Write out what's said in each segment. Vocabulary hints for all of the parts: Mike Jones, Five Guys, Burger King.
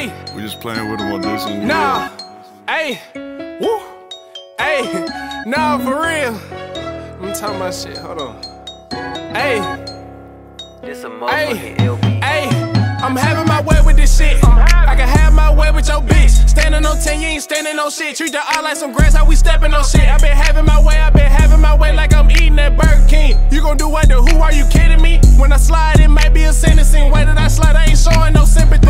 Hey, we just playing with him on this one. Nah, hey, woo, hey, nah, for real. I'm talking about shit. Hold on. Hey, this a motherfucking LP. Hey, I'm having my way with this shit. I can have my way with your bitch. Standing on 10, you ain't standing on shit. Treat the art like some grass, how we stepping on shit. I been having my way, I been having my way like I'm eating at Burger King. You gon' do what the who? Are you kidding me? When I slide, it might be a sentencing. Why did I slide? I ain't showing no sympathy.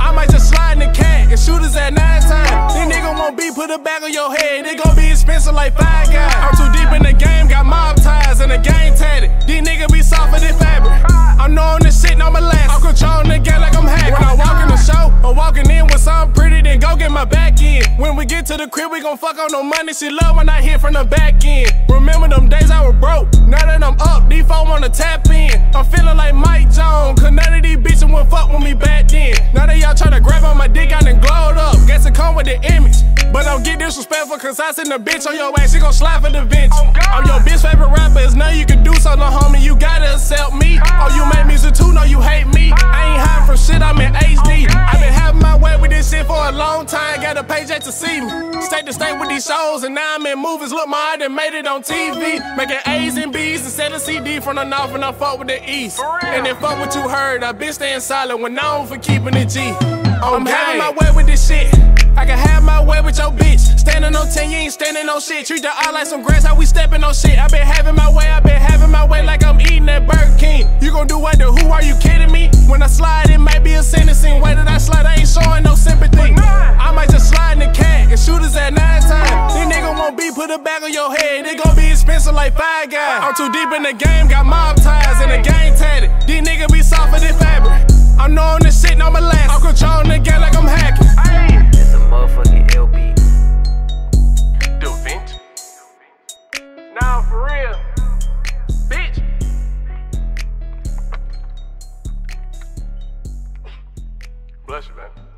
I might just slide in the cat and shoot us at 9 times. This nigga won't be put a bag on your head. It gon' be expensive like Five Guys. I'm too deep in the game, got mob ties and the game tatted. These niggas be soft for this fabric. I'm knowing this shit, no molasses. I'm controlling the game like I'm hacking. When I walk in the show, I'm walking in with something pretty, then go get my back in. When we get to the crib, we gon' fuck on no money. She love when I hear from the back end. Remember them days I was broke. Now that I'm up, D4 wanna tap in. I'm feeling like Mike Jones, cause none of these bitches wouldn't fuck with me back then. Now that y'all tryna grab on my dick, I done glowed up. Guess it come with the image. But don't get disrespectful, cause I send a bitch on your ass, she gon' slide for the bench. I'm your bitch favorite rapper, there's nothing you can do, so no homie, you gotta accept me. Oh, you made music too, no, you hate me. I ain't hiding from shit, I'm in HD. I been having my way with this shit for a long time, got a paycheck to see me. State to state with these shows, and now I'm in movies. Look, my I done made it on TV. Making A's and B's and selling CD from the north, and I fuck with the east. And then fuck what you heard, I been staying solid when known for keeping it G. I'm having my way with this shit. I can have my way with your bitch. Standing on 10, you ain't standing on shit. Treat the art like some grass, how we stepping on shit. I been having my way, I been having my way like I'm eating at Burger King. You gon' do what the who? Are you kidding me? When I slide, it might be a sentencing. Why did I slide? I ain't showing no sympathy. I might just slide in the cat and shoot us at 9 times. This nigga won't be put a bag on your head. It gon' be expensive like Five Guys. I'm too deep in the game, got mob ties and the game tatted. These niggas be soft for this fabric. I'm knowing this shit, no molasses. I'm controlling the game like I'm hacking. It's a motherfucking LP. Dude, nah, for real. Bitch. Bless you, man.